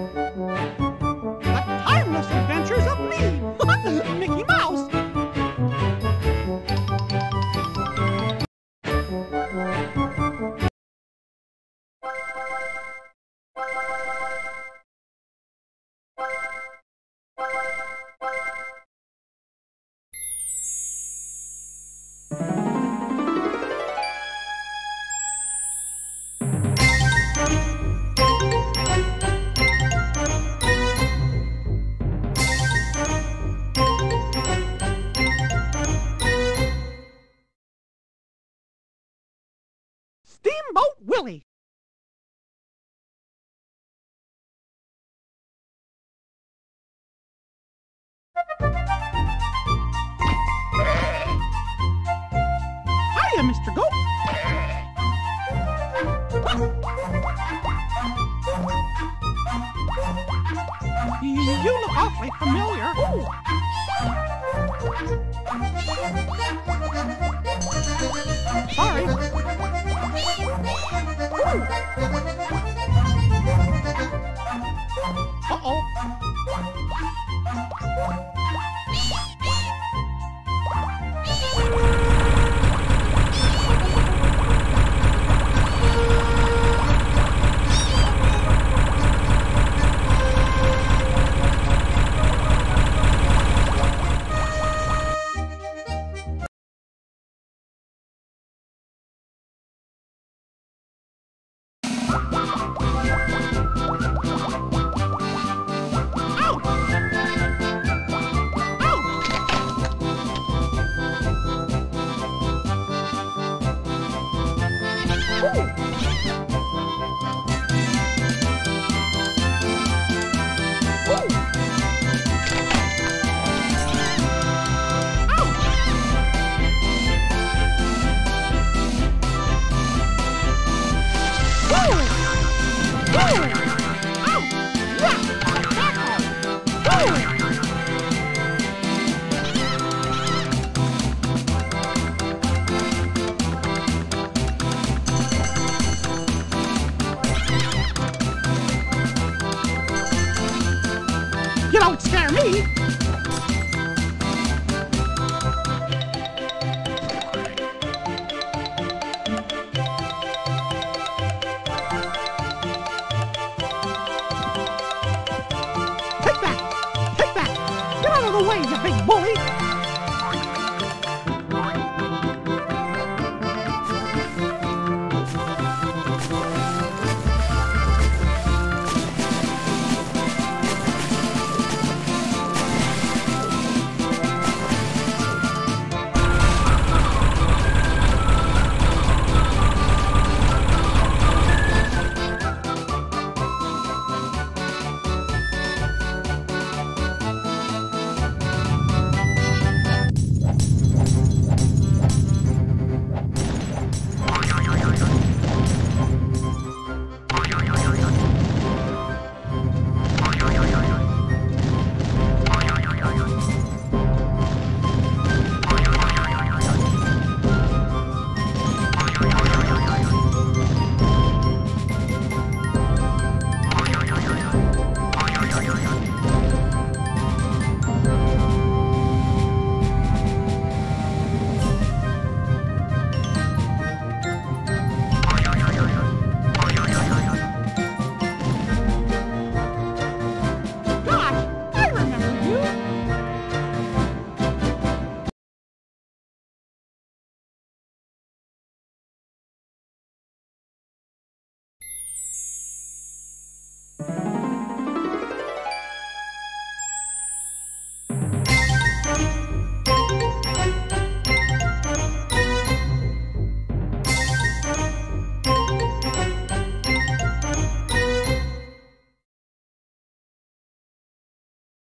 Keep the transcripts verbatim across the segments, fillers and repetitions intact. The Timeless Adventures of Me, Mickey Mouse. Steamboat Willie. Hiya, Mister Goat. You look awfully familiar. Ooh. Sorry. Uh-oh.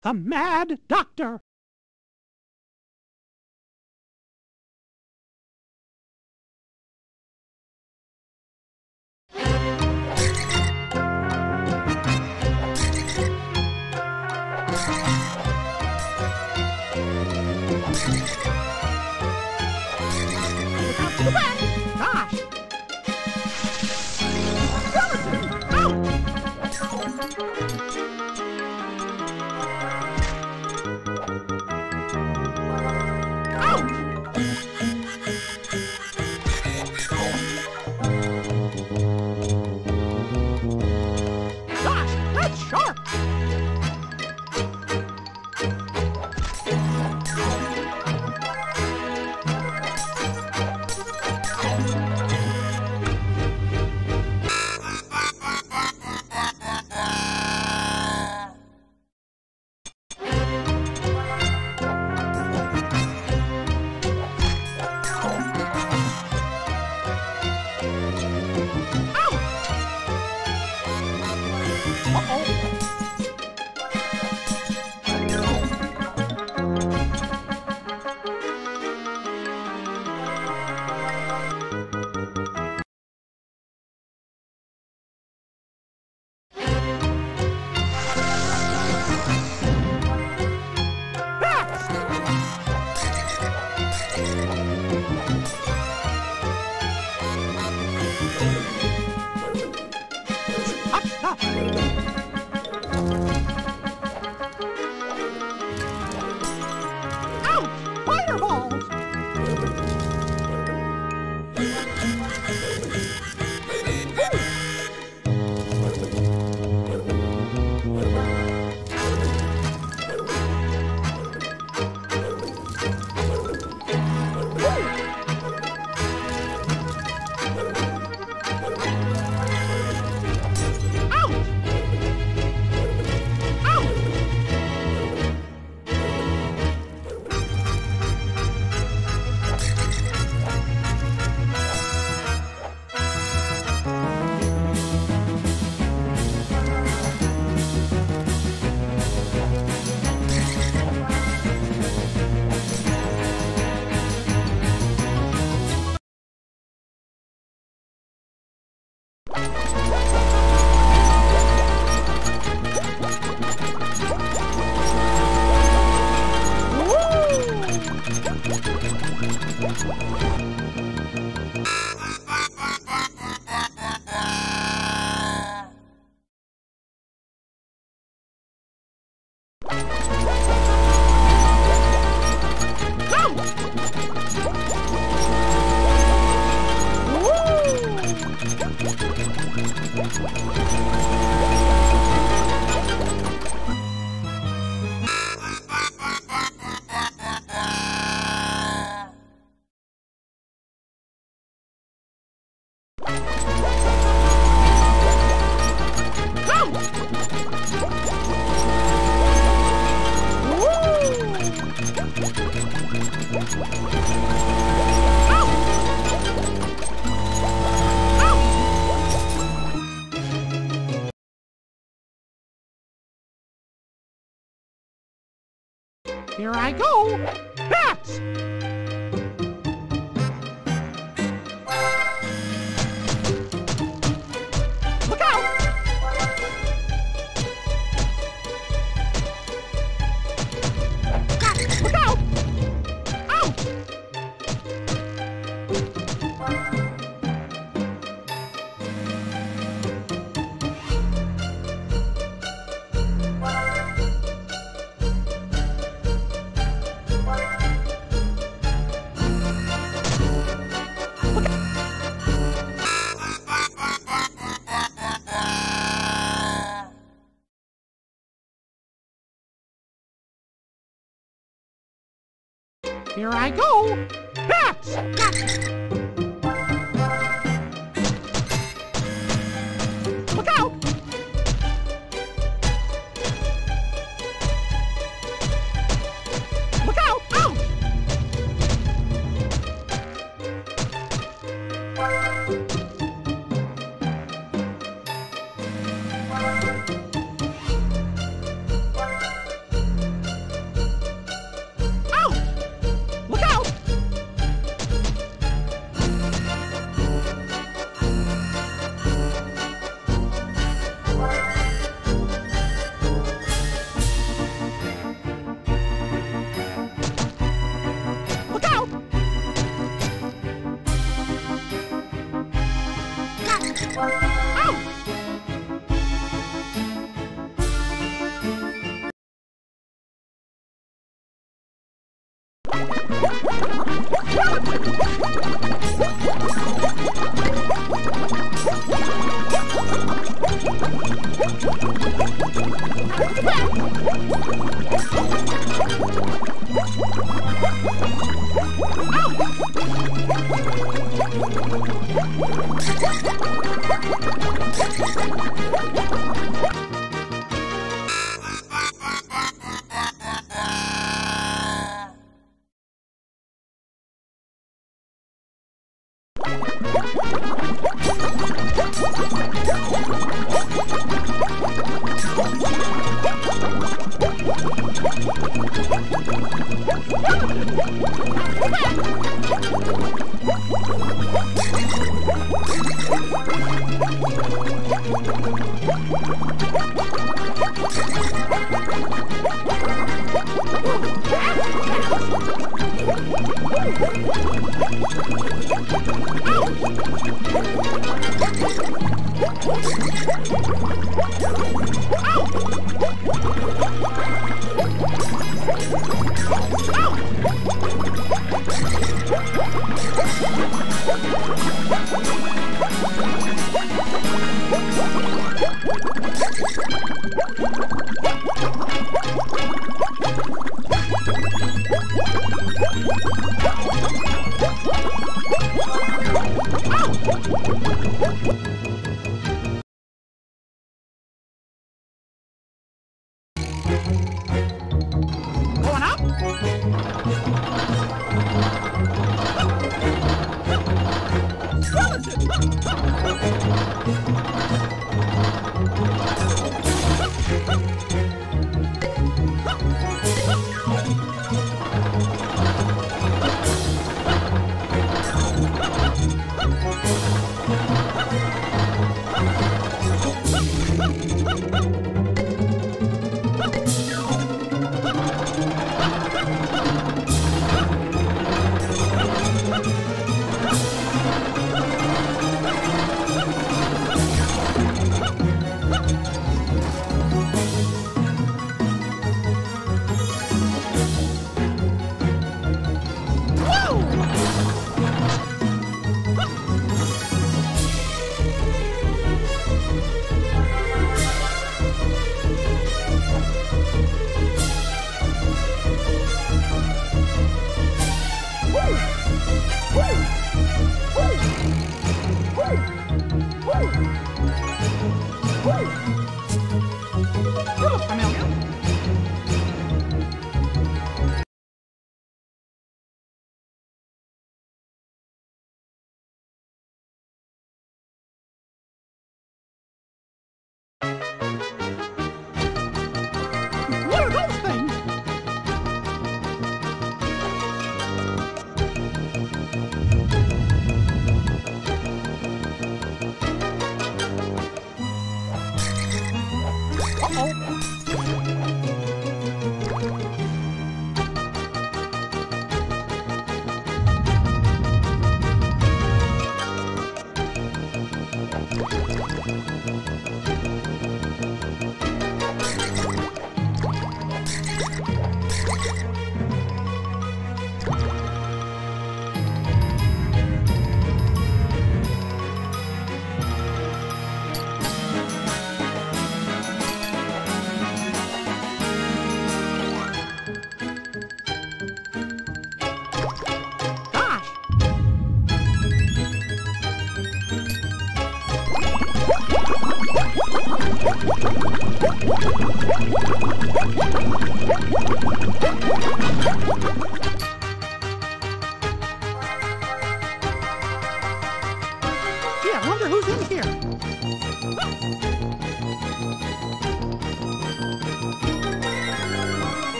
The Mad Doctor. Gosh. Skeleton out. Here I go! Bats! Look out! Look out! Ow! Here I go! Bats! Look out! Look out! Ouch!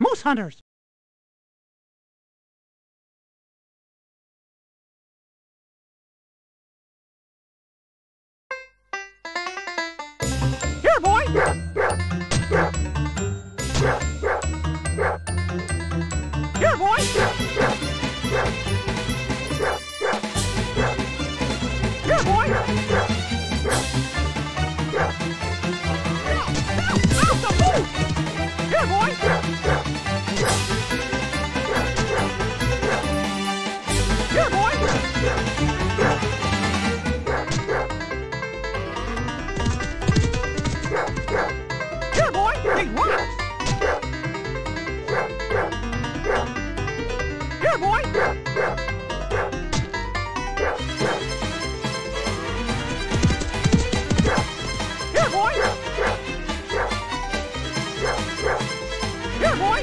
Moose hunters! Here, boy! Here, boy! Here, boy! Out the boot! Here, boy! Here, boy! Here, boy! Hey, what? Here, boy! Here, boy! Here, boy! Here, boy! Here, boy!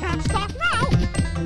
Can't stop now!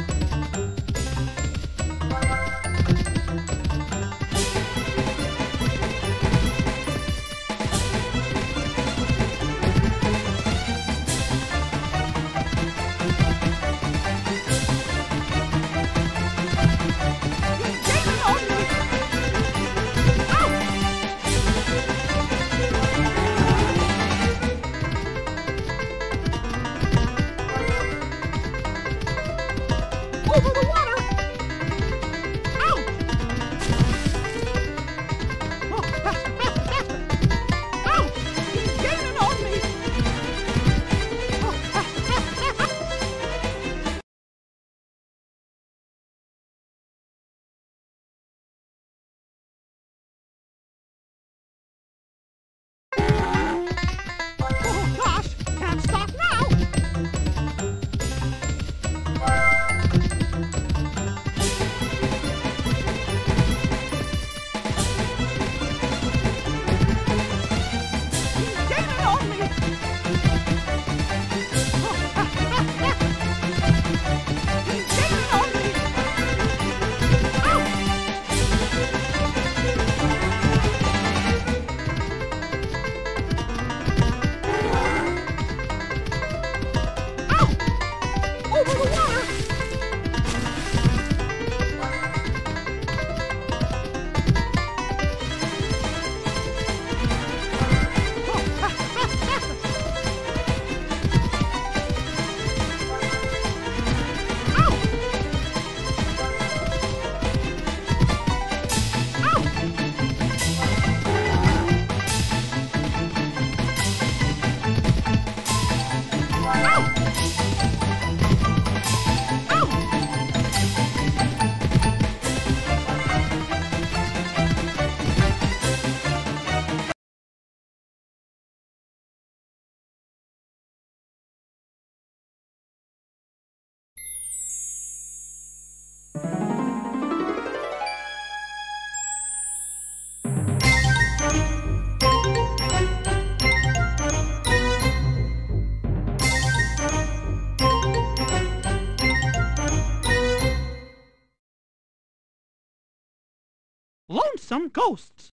some ghosts.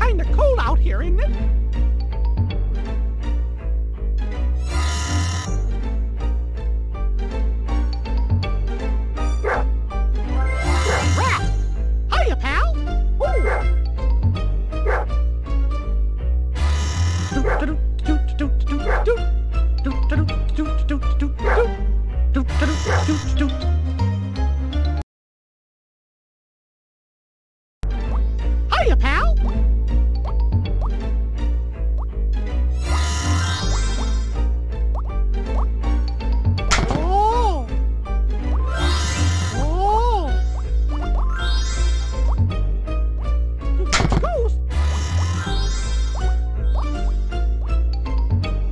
Kinda cold out here, isn't it? Hiya, pal! Oh! Oh! Ghost!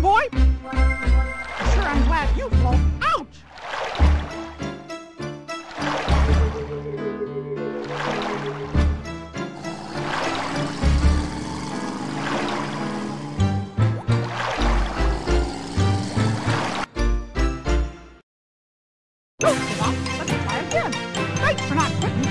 Boy, sure I'm glad you float out. Don't give up. Let's try again. Thanks for not quitting.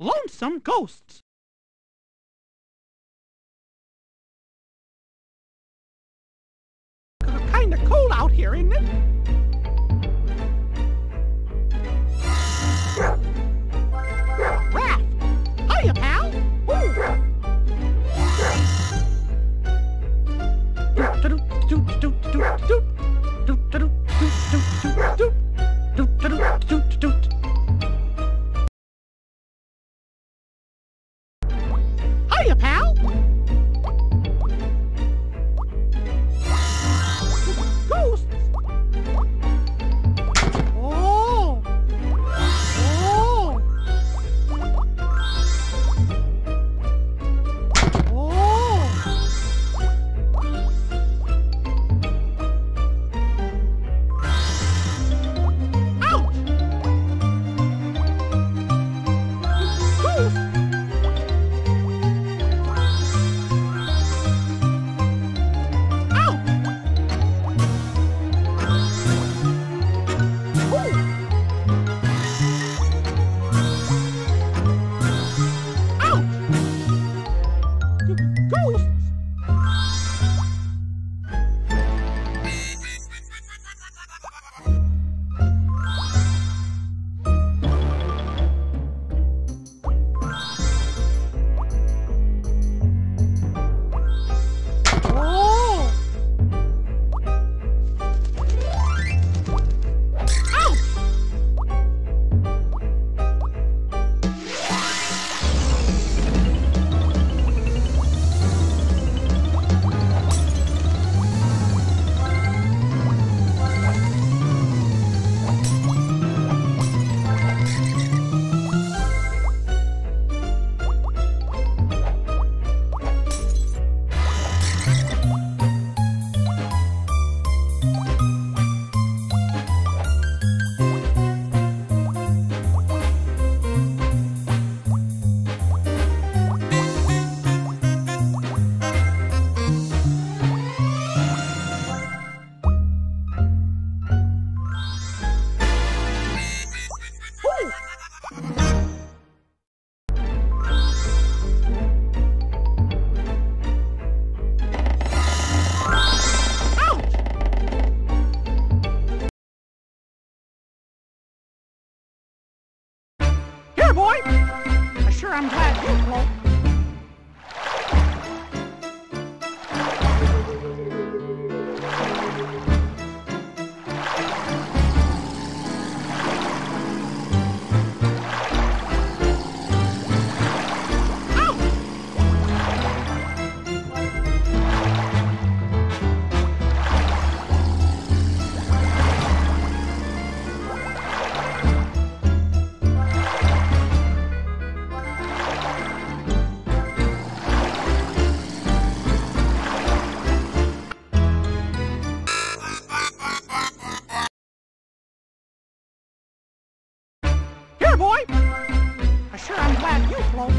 Lonesome ghosts. Kinda cold out here, isn't it? Raph! Hiya, pal! Ghosts! there, boy! I sure am glad you float. Boy, I sure am glad you float.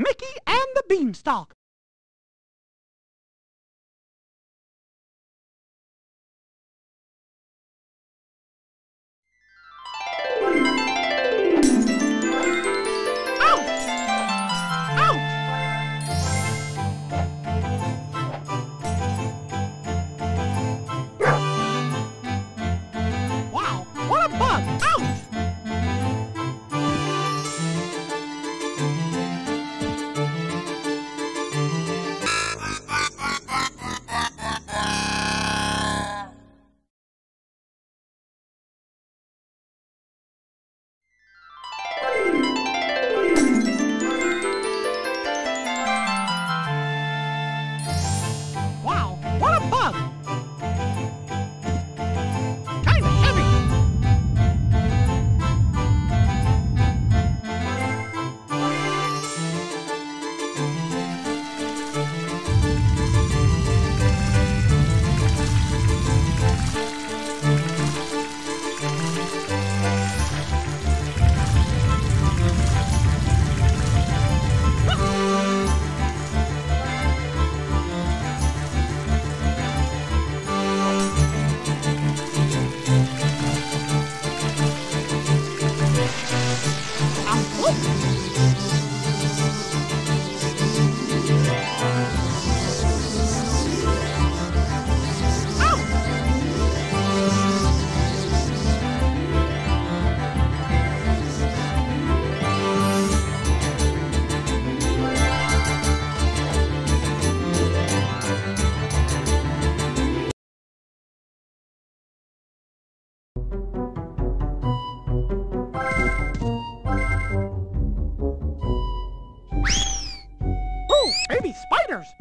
Mickey and the Beanstalk. spiders.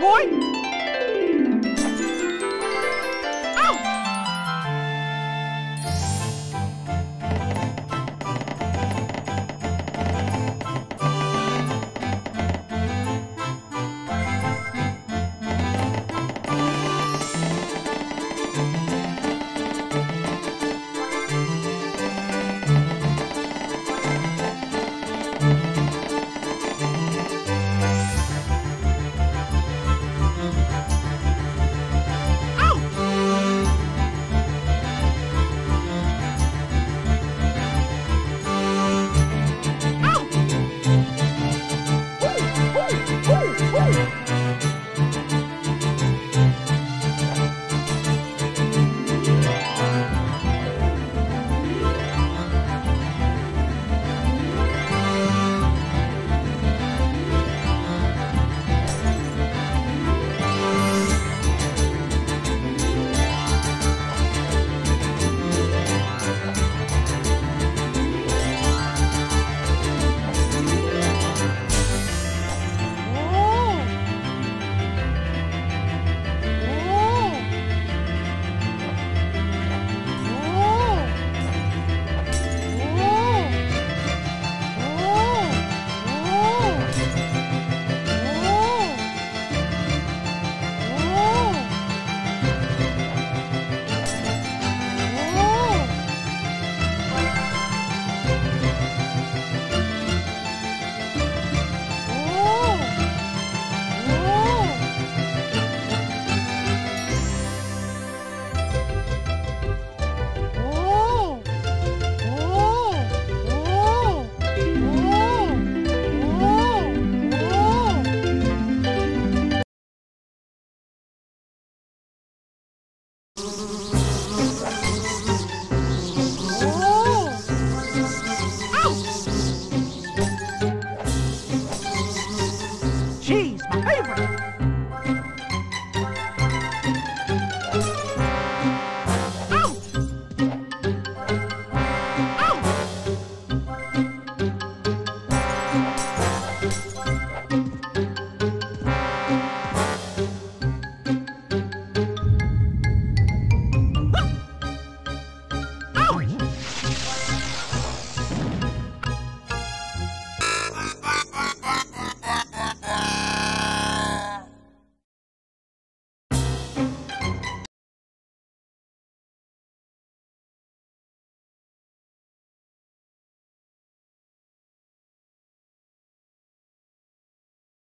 Boy!